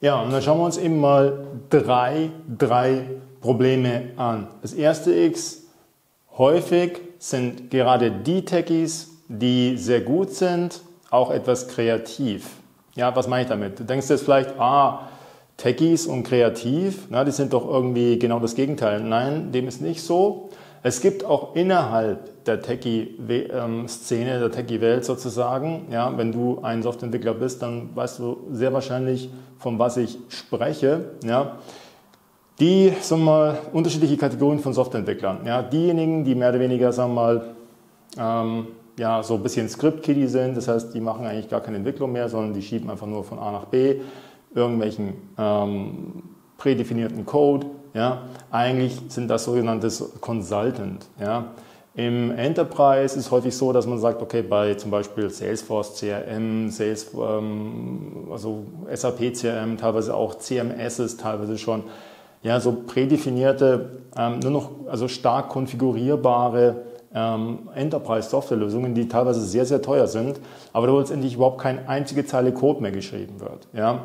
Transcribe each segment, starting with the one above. Ja, und dann schauen wir uns eben mal drei Probleme an. Das erste X, häufig sind gerade die Techies, die sehr gut sind, auch etwas kreativ. Ja, was meine ich damit? Du denkst jetzt vielleicht, Techies und kreativ, na, die sind doch irgendwie genau das Gegenteil. Nein, dem ist nicht so. Es gibt auch innerhalb der Techie-Szene, der Techie-Welt sozusagen, ja, wenn du ein Softwareentwickler bist, dann weißt du sehr wahrscheinlich, von was ich spreche, ja, die, sagen wir mal, unterschiedliche Kategorien von Softwareentwicklern, ja, diejenigen, die mehr oder weniger, sagen wir mal, ja, so ein bisschen Script-Kiddie sind, das heißt, die machen eigentlich gar keine Entwicklung mehr, sondern die schieben einfach nur von A nach B irgendwelchen prädefinierten Code, ja, eigentlich sind das sogenannte Consultant, ja. Im Enterprise ist häufig so, dass man sagt, okay, bei zum Beispiel Salesforce, CRM, also SAP CRM, teilweise auch CMSs, teilweise schon, ja, so prädefinierte, nur noch, also stark konfigurierbare Enterprise-Software-Lösungen, die teilweise sehr, sehr teuer sind, aber wo letztendlich überhaupt keine einzige Zeile Code mehr geschrieben wird, ja.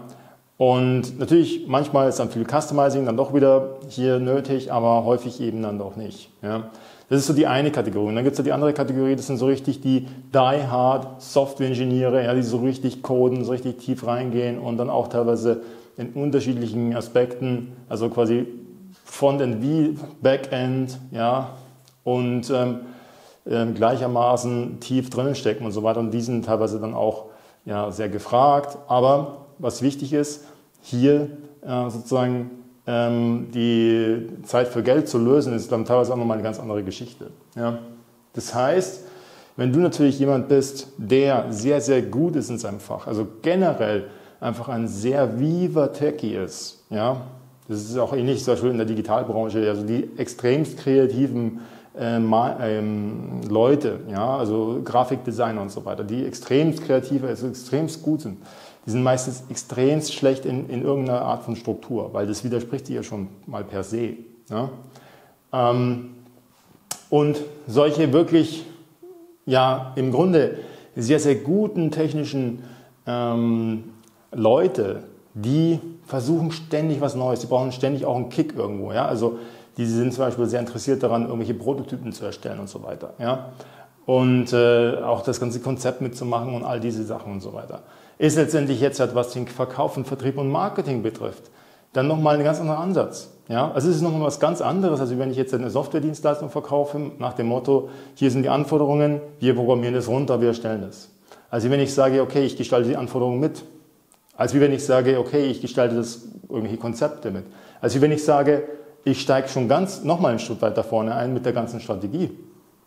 Und natürlich, manchmal ist dann viel Customizing dann doch wieder hier nötig, aber häufig eben dann doch nicht, ja. Das ist so die eine Kategorie. Und dann gibt es ja die andere Kategorie, das sind so richtig die die-hard Software-Ingenieure, ja, die so richtig coden, so richtig tief reingehen und dann auch teilweise in unterschiedlichen Aspekten, also quasi Frontend wie Backend, ja, und gleichermaßen tief drinnen stecken und so weiter. Und die sind teilweise dann auch, ja, sehr gefragt. Aber was wichtig ist, hier sozusagen die Zeit für Geld zu lösen, ist dann teilweise auch nochmal eine ganz andere Geschichte. Ja? Das heißt, wenn du natürlich jemand bist, der sehr, sehr gut ist in seinem Fach, also generell einfach ein sehr viver Techie ist, ja? Das ist auch ähnlich zum Beispiel in der Digitalbranche, also die extremst kreativen Leute, ja? Also Grafikdesigner und so weiter, die extremst kreativ, also extremst gut sind. Die sind meistens extrem schlecht in irgendeiner Art von Struktur, weil das widerspricht sich ja schon mal per se. Ja? Und solche wirklich, ja, im Grunde sehr, sehr guten technischen Leute, die versuchen ständig was Neues, die brauchen ständig auch einen Kick irgendwo. Ja? Also die sind zum Beispiel sehr interessiert daran, irgendwelche Prototypen zu erstellen und so weiter. Ja? Und auch das ganze Konzept mitzumachen und all diese Sachen und so weiter. Ist letztendlich jetzt, was den Verkauf und Vertrieb und Marketing betrifft, dann nochmal ein ganz anderer Ansatz. Ja? Also es ist nochmal was ganz anderes, als wenn ich jetzt eine Softwaredienstleistung verkaufe, nach dem Motto, hier sind die Anforderungen, wir programmieren das runter, wir erstellen das. Also wenn ich sage, okay, ich gestalte die Anforderungen mit. Als wie wenn ich sage, okay, ich gestalte das irgendwelche Konzepte mit. Als wie wenn ich sage, ich steige schon ganz nochmal einen Schritt weiter vorne ein mit der ganzen Strategie.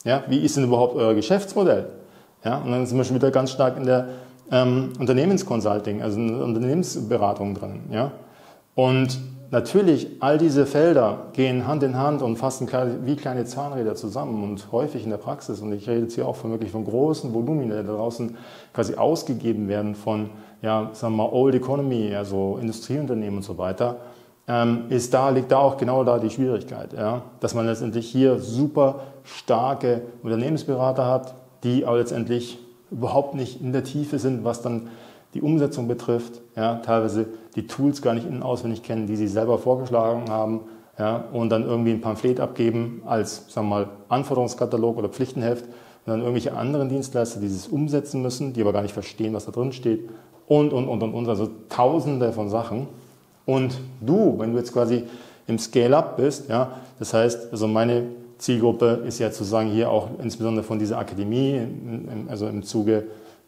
Ja? Wie ist denn überhaupt euer Geschäftsmodell? Ja? Und dann sind wir schon wieder ganz stark in der Unternehmensconsulting, also eine Unternehmensberatung drin. Ja? Und natürlich, all diese Felder gehen Hand in Hand und fassen wie kleine Zahnräder zusammen und häufig in der Praxis. Und ich rede jetzt hier auch von wirklich von großen Volumina, die da draußen quasi ausgegeben werden von, ja, sagen wir mal, Old Economy, also Industrieunternehmen und so weiter, liegt da auch genau da die Schwierigkeit, ja? Dass man letztendlich hier super starke Unternehmensberater hat, die aber letztendlich überhaupt nicht in der Tiefe sind, was dann die Umsetzung betrifft, ja, teilweise die Tools gar nicht in- und auswendig kennen, die sie selber vorgeschlagen haben, ja, und dann irgendwie ein Pamphlet abgeben als, sagen wir mal, Anforderungskatalog oder Pflichtenheft und dann irgendwelche anderen Dienstleister, die es umsetzen müssen, die aber gar nicht verstehen, was da drin steht und, also tausende von Sachen. Und du, wenn du jetzt quasi im Scale-Up bist, ja, das heißt, also meine Zielgruppe ist ja sozusagen hier auch insbesondere von dieser Akademie, also im Zuge,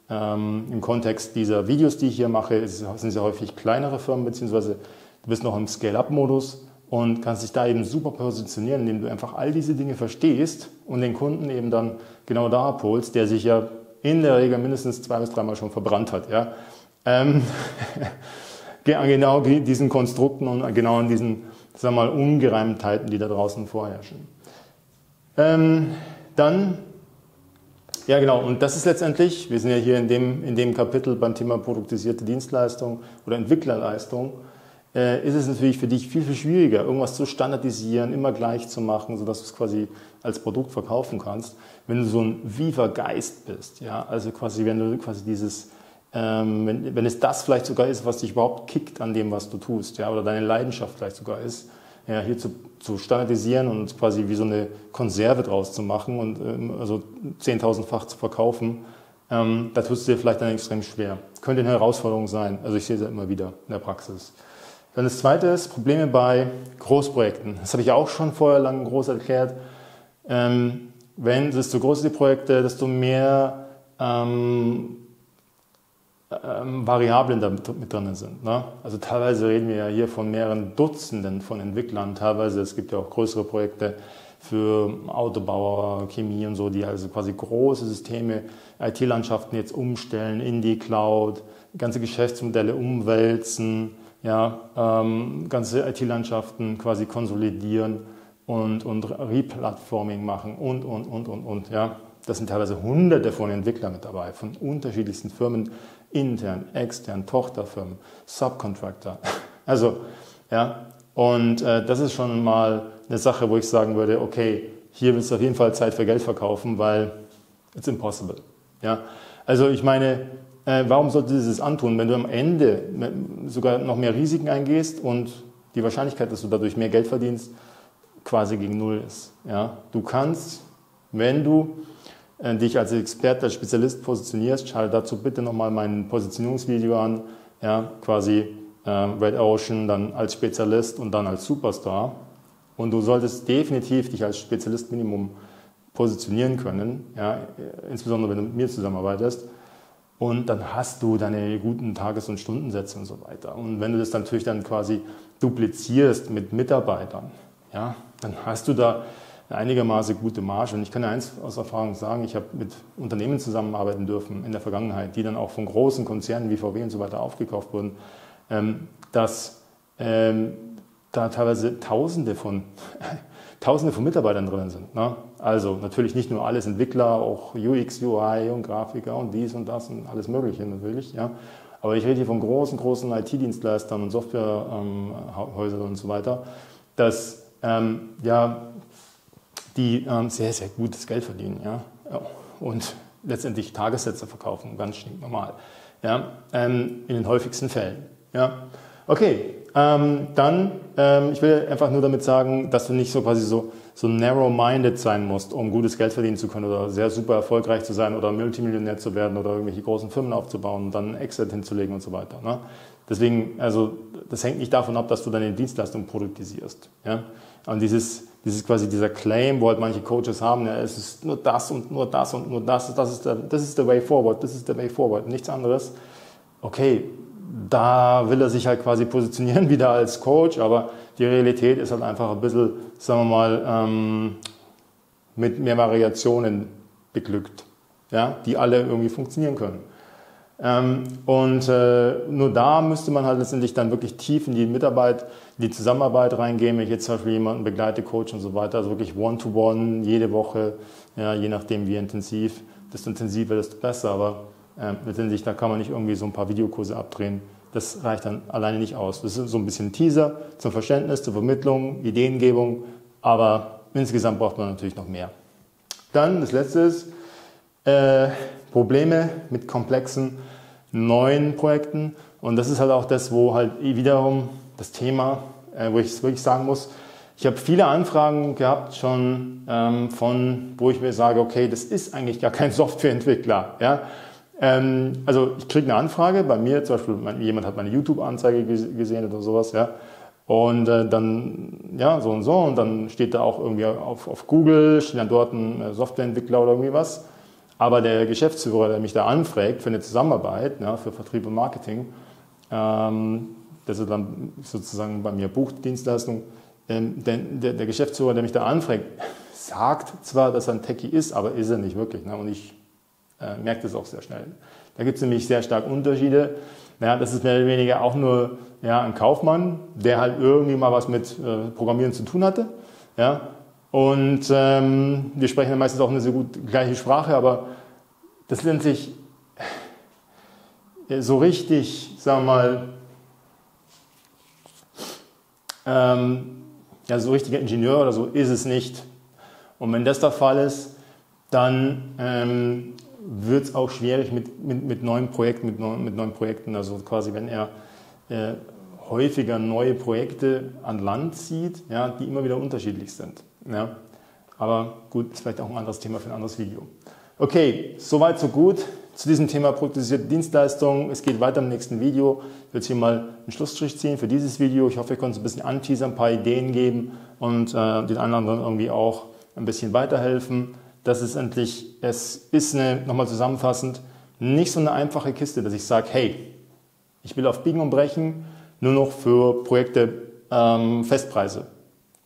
im Kontext dieser Videos, die ich hier mache, sind ja häufig kleinere Firmen, beziehungsweise du bist noch im Scale-Up-Modus und kannst dich da eben super positionieren, indem du einfach all diese Dinge verstehst und den Kunden eben dann genau da abholst, der sich ja in der Regel mindestens 2- bis 3-mal schon verbrannt hat, ja. Genau diesen Konstrukten und genau in diesen, sagen wir mal, Ungereimtheiten, die da draußen vorherrschen. Dann, ja genau, und das ist letztendlich, wir sind ja hier in dem Kapitel beim Thema produktisierte Dienstleistung oder Entwicklerleistung, ist es natürlich für dich viel, viel schwieriger, irgendwas zu standardisieren, immer gleich zu machen, sodass du es quasi als Produkt verkaufen kannst, wenn du so ein viver Geist bist, ja, also quasi, wenn du quasi dieses Wenn es das vielleicht sogar ist, was dich überhaupt kickt an dem, was du tust, ja, oder deine Leidenschaft vielleicht sogar ist, ja, hier zu standardisieren und quasi wie so eine Konserve draus zu machen und also 10.000-fach zu verkaufen, da tust du dir vielleicht dann extrem schwer. Könnte eine Herausforderung sein. Also ich sehe es ja immer wieder in der Praxis. Dann das Zweite ist Probleme bei Großprojekten. Das habe ich auch schon vorher lang groß erklärt. Wenn desto größer die Projekte, desto mehr Variablen da mit drin sind. Ne? Also teilweise reden wir ja hier von mehreren Dutzenden von Entwicklern. Teilweise, es gibt ja auch größere Projekte für Autobauer, Chemie und so, die also quasi große Systeme, IT-Landschaften jetzt umstellen in die Cloud, ganze Geschäftsmodelle umwälzen, ja, ganze IT-Landschaften quasi konsolidieren und Replatforming machen und, ja. Das sind teilweise hunderte von Entwicklern mit dabei, von unterschiedlichsten Firmen, intern, extern, Tochterfirmen, Subcontractor. Also, ja, und das ist schon mal eine Sache, wo ich sagen würde, okay, hier willst du auf jeden Fall Zeit für Geld verkaufen, weil it's impossible. Ja? Also ich meine, warum solltest du das antun, wenn du am Ende sogar noch mehr Risiken eingehst und die Wahrscheinlichkeit, dass du dadurch mehr Geld verdienst, quasi gegen null ist. Ja? Du kannst, wenn du dich als Experte, als Spezialist positionierst, schalte dazu bitte nochmal mein Positionierungsvideo an, ja, quasi Red Ocean, dann als Spezialist und dann als Superstar. Und du solltest definitiv dich als Spezialist Minimum positionieren können, ja, insbesondere wenn du mit mir zusammenarbeitest. Und dann hast du deine guten Tages- und Stundensätze und so weiter. Und wenn du das natürlich dann quasi duplizierst mit Mitarbeitern, ja, dann hast du da eine einigermaßen gute Marge. Und ich kann ja eins aus Erfahrung sagen, ich habe mit Unternehmen zusammenarbeiten dürfen in der Vergangenheit, die dann auch von großen Konzernen wie VW und so weiter aufgekauft wurden, dass da teilweise Tausende von Mitarbeitern drin sind. Ne? Also natürlich nicht nur alles Entwickler, auch UX, UI und Grafiker und dies und das und alles Mögliche natürlich. Ja? Aber ich rede hier von großen IT-Dienstleistern und Softwarehäusern und so weiter, dass die sehr, sehr gutes Geld verdienen, ja? Ja. Und letztendlich Tagessätze verkaufen, ganz stinknormal, ja? In den häufigsten Fällen. Ja? Okay, dann, ich will einfach nur damit sagen, dass du nicht so quasi so narrow-minded sein musst, um gutes Geld verdienen zu können oder sehr super erfolgreich zu sein oder Multimillionär zu werden oder irgendwelche großen Firmen aufzubauen und dann einen Exit hinzulegen und so weiter. Ne? Deswegen, also das hängt nicht davon ab, dass du deine Dienstleistung produktisierst. Ja? Und dieses quasi dieser Claim, wo halt manche Coaches haben, ja, es ist nur das und nur das und nur das, das ist der way forward, das ist der way forward, nichts anderes. Okay, da will er sich halt quasi positionieren wieder als Coach, aber die Realität ist halt einfach ein bisschen, sagen wir mal, mit mehr Variationen beglückt, ja, die alle irgendwie funktionieren können. Nur da müsste man halt letztendlich dann wirklich tief in die Zusammenarbeit reingehen, wenn ich jetzt zum Beispiel jemanden begleite, Coach und so weiter, also wirklich One-to-One, jede Woche, ja, je nachdem wie intensiv, desto intensiver, desto besser, aber letztendlich, da kann man nicht irgendwie so ein paar Videokurse abdrehen, das reicht dann alleine nicht aus. Das ist so ein bisschen Teaser zum Verständnis, zur Vermittlung, Ideengebung, aber insgesamt braucht man natürlich noch mehr. Dann das Letzte ist, Probleme mit komplexen neuen Projekten, und das ist halt auch das, wo halt wiederum das Thema, wo ich es wirklich sagen muss, ich habe viele Anfragen gehabt schon, wo ich mir sage, okay, das ist eigentlich gar kein Softwareentwickler. Ja? Also ich kriege eine Anfrage, bei mir zum Beispiel, jemand hat meine YouTube-Anzeige gesehen oder sowas, ja? Und dann, ja, so, und dann steht da auch irgendwie auf Google, steht dann dort ein Softwareentwickler oder irgendwie was. Aber der Geschäftsführer, der mich da anfragt für eine Zusammenarbeit, ja, für Vertrieb und Marketing, das ist dann sozusagen bei mir Buchdienstleistung, der Geschäftsführer, der mich da anfragt, sagt zwar, dass er ein Techie ist, aber ist er nicht wirklich. Ne? Und ich merke das auch sehr schnell. Da gibt es nämlich sehr stark Unterschiede. Ja, das ist mehr oder weniger auch nur, ja, ein Kaufmann, der halt irgendwie mal was mit Programmieren zu tun hatte. Ja? Und wir sprechen dann meistens auch eine so gut gleiche Sprache, aber das nennt sich so richtig, sagen wir mal, ja, so richtiger Ingenieur oder so ist es nicht. Und wenn das der Fall ist, dann wird es auch schwierig mit neuen Projekten. Also quasi, wenn er häufiger neue Projekte an Land zieht, ja, die immer wieder unterschiedlich sind. Ja. Aber gut, ist vielleicht auch ein anderes Thema für ein anderes Video. Okay, soweit, so gut zu diesem Thema produktisierte Dienstleistungen. Es geht weiter im nächsten Video. Ich will jetzt hier mal einen Schlussstrich ziehen für dieses Video. Ich hoffe, wir können uns ein bisschen anteasern, ein paar Ideen geben und den anderen dann irgendwie auch ein bisschen weiterhelfen. Das ist endlich, es ist eine, nochmal zusammenfassend, nicht so eine einfache Kiste, dass ich sage, hey, ich will auf Biegen und Brechen nur noch für Projekte Festpreise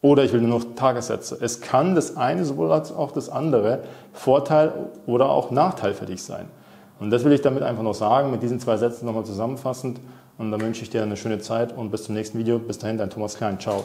oder ich will nur noch Tagessätze. Es kann das eine sowohl als auch das andere Vorteil oder auch Nachteil für dich sein. Und das will ich damit einfach noch sagen, mit diesen zwei Sätzen nochmal zusammenfassend. Und dann wünsche ich dir eine schöne Zeit und bis zum nächsten Video. Bis dahin, dein Thomas Klein. Ciao.